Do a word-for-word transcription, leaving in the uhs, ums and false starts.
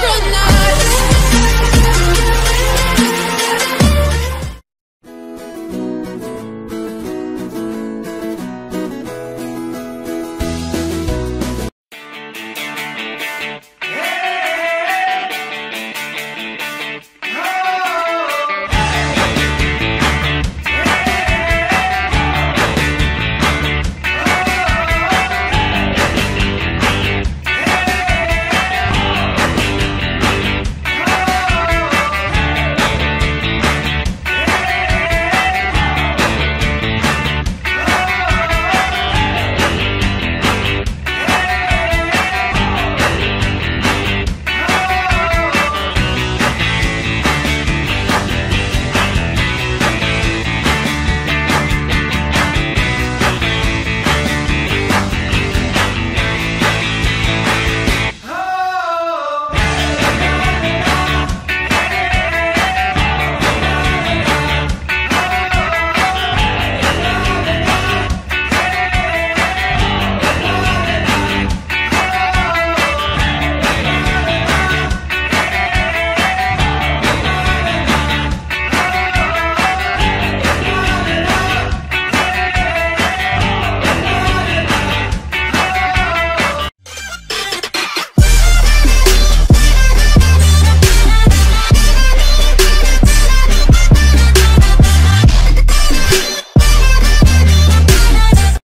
Good night.